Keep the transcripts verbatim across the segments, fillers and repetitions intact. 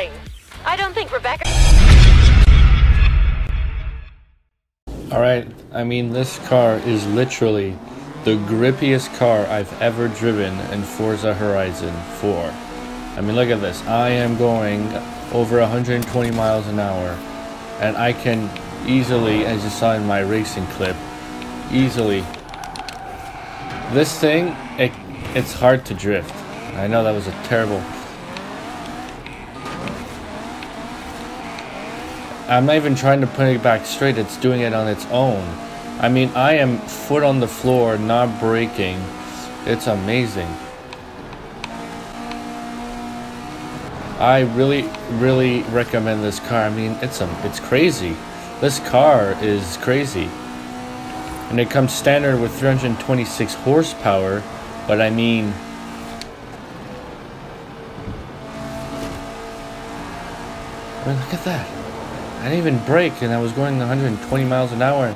thing. I don't think Rebecca... Alright, I mean, this car is literally the grippiest car I've ever driven in Forza Horizon four. I mean, look at this. I am going over one hundred twenty miles an hour, and I can easily, as you saw in my racing clip, easily... This thing, it, it's hard to drift. I know that was a terrible... I'm not even trying to put it back straight, it's doing it on its own. I mean, I am foot on the floor, not braking. It's amazing. I really, really recommend this car. I mean, it's a, it's crazy. This car is crazy. And it comes standard with three hundred twenty-six horsepower, but I mean... I mean, look at that. I didn't even brake, and I was going one hundred twenty miles an hour.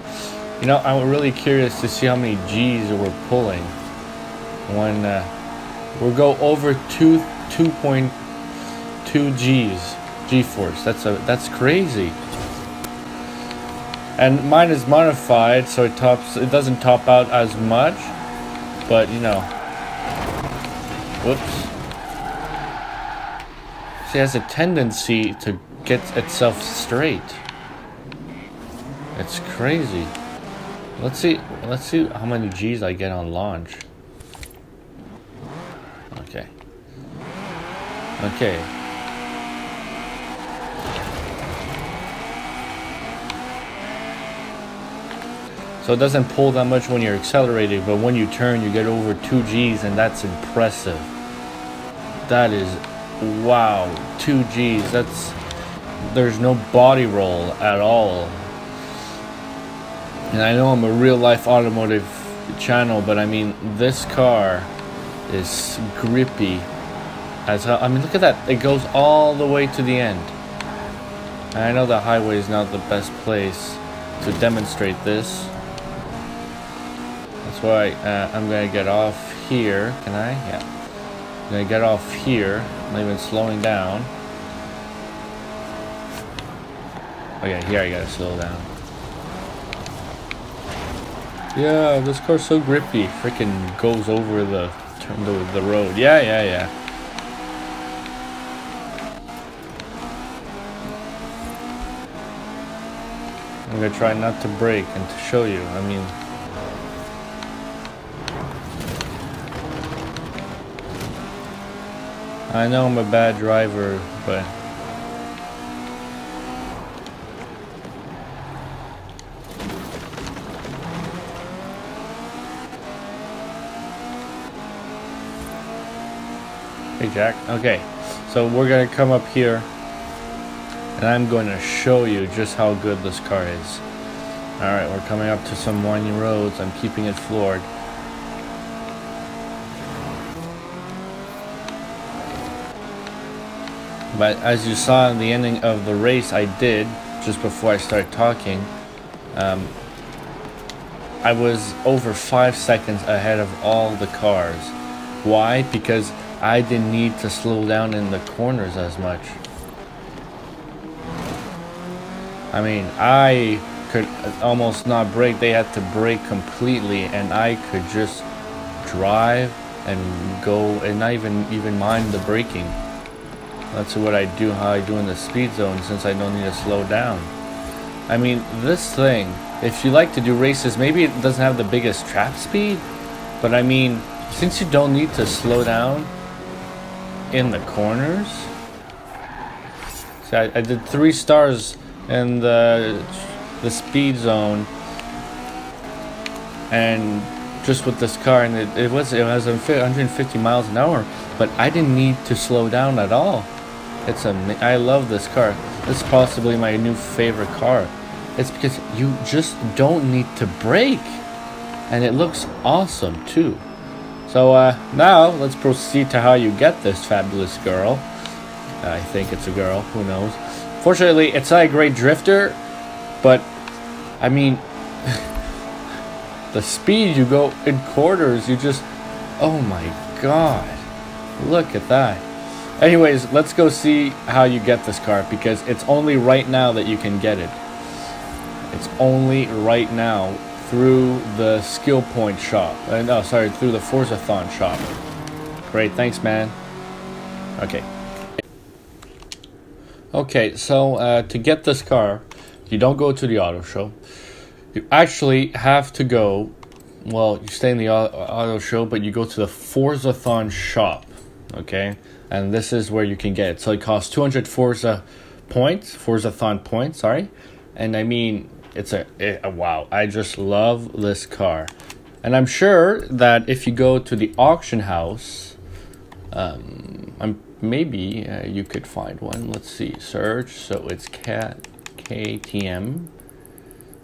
You know, I'm really curious to see how many G's we're pulling when uh, we go over two two point two G's G-force. That's a that's crazy. And mine is modified, so it tops. It doesn't top out as much, but you know, whoops. See, it has a tendency to get itself straight. It's crazy. Let's see let's see how many G's I get on launch. Okay. Okay. So it doesn't pull that much when you're accelerating, but when you turn you get over two G's, and that's impressive. That is wow, two G's. That's There's no body roll at all. And I know I'm a real life automotive channel, but I mean, this car is grippy as hell. I mean, look at that. It goes all the way to the end. And I know the highway is not the best place to demonstrate this. That's why uh, I'm going to get off here. Can I? Yeah. I'm going to get off here. I'm not even slowing down. Okay, here I gotta slow down. Yeah, this car's so grippy. Freaking goes over the, the the road. Yeah, yeah, yeah. I'm gonna try not to brake and to show you. I mean, I know I'm a bad driver, but. Hey Jack, okay, so we're gonna come up here and I'm gonna show you just how good this car is. Alright, we're coming up to some windy roads. I'm keeping it floored. But as you saw in the ending of the race, I did, just before I started talking, um, I was over five seconds ahead of all the cars. Why? Because I didn't need to slow down in the corners as much. I mean, I could almost not brake. They had to brake completely, and I could just drive and go and not even, even mind the braking. That's what I do, how I do in the speed zone, since I don't need to slow down. I mean, this thing, if you like to do races, maybe it doesn't have the biggest trap speed, but I mean, since you don't need to slow down in the corners. So I, I did three stars in the the speed zone, and just with this car, and it, it was it was one hundred fifty miles an hour, but I didn't need to slow down at all. It's a I love this car. This is possibly my new favorite car. It's because you just don't need to brake, and it looks awesome too. So uh, now let's proceed to how you get this fabulous girl. I think it's a girl, who knows. Fortunately, it's not a great drifter, but I mean, the speed you go in quarters, you just, oh my god, look at that. Anyways, let's go see how you get this car, because it's only right now that you can get it. It's only right now through the skill point shop. Uh, no, sorry, through the Forzathon shop. Great, thanks, man. Okay. Okay, so uh, to get this car, you don't go to the auto show. You actually have to go, well, you stay in the auto show, but you go to the Forzathon shop, okay? And this is where you can get it. So it costs two hundred Forza points, Forzathon points, sorry. And I mean, it's a, it, a wow. I just love this car. And I'm sure that if you go to the auction house, um, I'm, maybe uh, you could find one. Let's see, search. So it's cat K T M.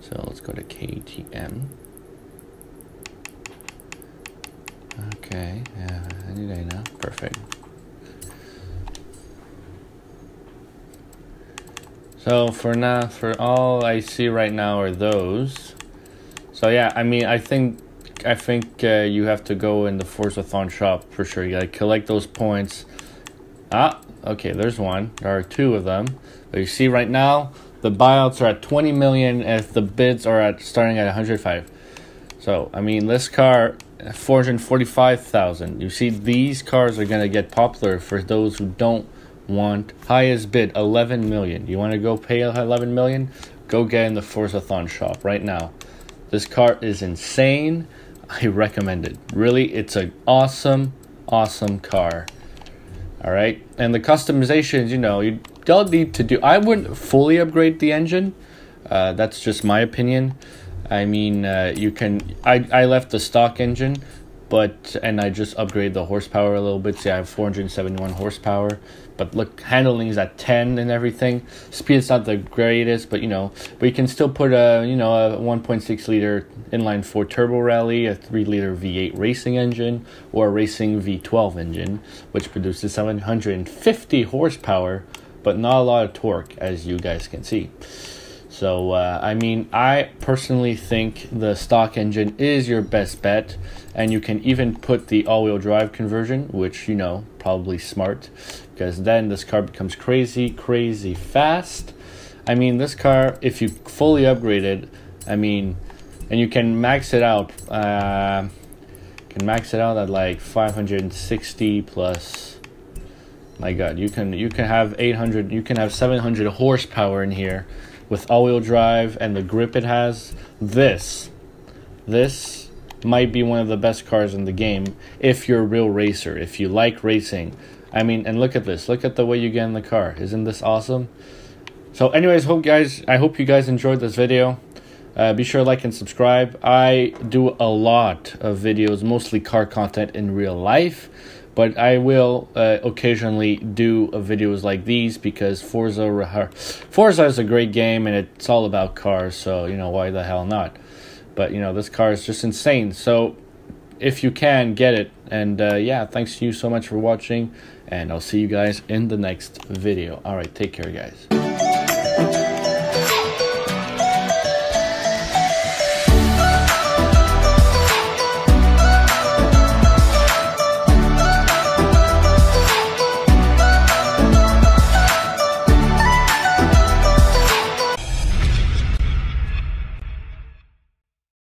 So let's go to K T M. Okay, yeah, any day now, perfect. So for now, for all I see right now are those. So yeah, I mean, I think I think uh, you have to go in the Forzathon shop for sure. You gotta collect those points. Ah, okay, there's one. There are two of them. But you see right now, the buyouts are at twenty million, if the bids are at starting at one hundred five. So I mean, this car, four hundred forty-five thousand. You see, these cars are gonna get popular for those who don't want highest bid, eleven million. You want to go pay eleven million? Go get in the Forzathon shop right now. This car is insane. I recommend it. Really, it's an awesome, awesome car. All right, and the customizations, you know, you don't need to do. I wouldn't fully upgrade the engine. Uh, that's just my opinion. I mean, uh, you can. I I left the stock engine. But, and I just upgrade the horsepower a little bit. See, I have four hundred seventy-one horsepower. But look, handling is at ten and everything. Speed's not the greatest, but you know, but you can still put a, you know, a one point six liter inline four turbo rally, a three liter V eight racing engine, or a racing V twelve engine, which produces seven hundred fifty horsepower, but not a lot of torque, as you guys can see. So, uh, I mean, I personally think the stock engine is your best bet, and you can even put the all-wheel drive conversion, which, you know, probably smart, because then this car becomes crazy, crazy fast. I mean, this car, if you fully upgrade it, I mean, and you can max it out, uh, can max it out at like five hundred sixty plus, my God, you can, you can have eight hundred, you can have seven hundred horsepower in here. With all-wheel drive and the grip it has, this, this might be one of the best cars in the game if you're a real racer, if you like racing. I mean, and look at this. Look at the way you get in the car. Isn't this awesome? So anyways, hope guys, I hope you guys enjoyed this video. Uh, be sure to like and subscribe. I do a lot of videos, mostly car content in real life. But I will uh, occasionally do videos like these, because Forza, Forza is a great game and it's all about cars. So, you know, why the hell not? But, you know, this car is just insane. So, if you can, get it. And, uh, yeah, thanks to you so much for watching. And I'll see you guys in the next video. All right, take care, guys.